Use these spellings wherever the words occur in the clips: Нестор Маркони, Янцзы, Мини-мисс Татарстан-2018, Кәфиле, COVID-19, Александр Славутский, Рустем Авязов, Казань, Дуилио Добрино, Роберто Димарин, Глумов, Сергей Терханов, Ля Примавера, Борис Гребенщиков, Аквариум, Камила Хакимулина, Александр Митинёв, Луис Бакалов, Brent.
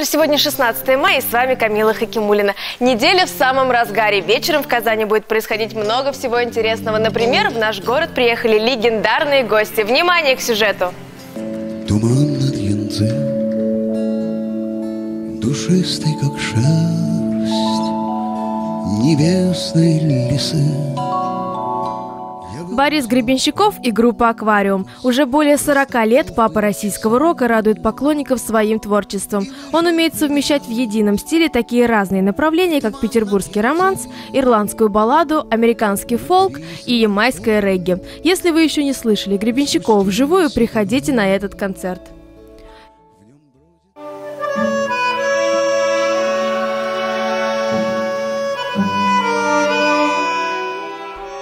Утро. Сегодня 16 мая, и с вами Камила Хакимулина. Неделя в самом разгаре. Вечером в Казани будет происходить много всего интересного. Например, в наш город приехали легендарные гости. Внимание к сюжету! Туман над Янцзы, душистый, как шерсть, небесные лесы. Борис Гребенщиков и группа «Аквариум». Уже более 40 лет папа российского рока радует поклонников своим творчеством. Он умеет совмещать в едином стиле такие разные направления, как петербургский романс, ирландскую балладу, американский фолк и ямайское регги. Если вы еще не слышали Гребенщикова вживую, приходите на этот концерт.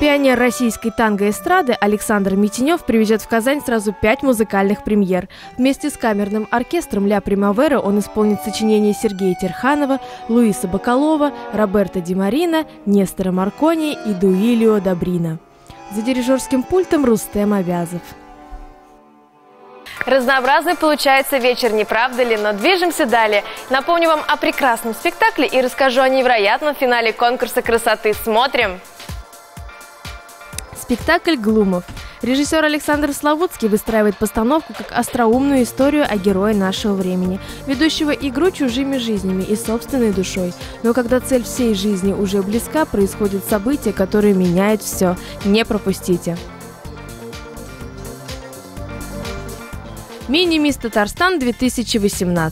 Пионер российской танго-эстрады Александр Митинёв привезет в Казань сразу 5 музыкальных премьер. Вместе с камерным оркестром «Ля Примавера» он исполнит сочинения Сергея Терханова, Луиса Бакалова, Роберто Димарина, Нестора Маркони и Дуилио Добрино. За дирижерским пультом Рустем Авязов. Разнообразный получается вечер, не правда ли? Но движемся далее. Напомню вам о прекрасном спектакле и расскажу о невероятном финале конкурса красоты. Смотрим! Спектакль «Глумов». Режиссер Александр Славутский выстраивает постановку как остроумную историю о герое нашего времени, ведущего игру чужими жизнями и собственной душой. Но когда цель всей жизни уже близка, происходят события, которые меняют все. Не пропустите! «Мини-мисс Татарстан-2018».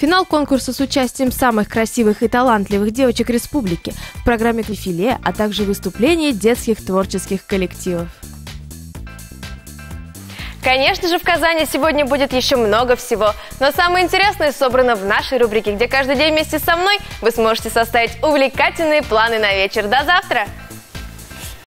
Финал конкурса с участием самых красивых и талантливых девочек республики, в программе «Кәфиле», а также выступления детских творческих коллективов. Конечно же, в Казани сегодня будет еще много всего, но самое интересное собрано в нашей рубрике, где каждый день вместе со мной вы сможете составить увлекательные планы на вечер. До завтра!